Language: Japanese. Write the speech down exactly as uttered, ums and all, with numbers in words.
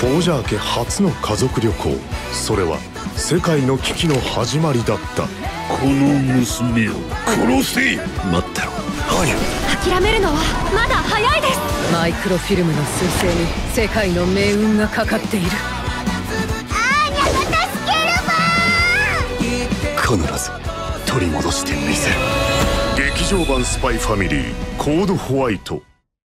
フォージャー家初の家族旅行、それは世界の危機の始まりだった。この娘を殺せ。待ってろ。はい。諦めるのはまだ早いです。マイクロフィルムの彗星に世界の命運がかかっている。アーニャが助けるば。必ず取り戻してみせる。劇場版スパイファミリーコードホワイト。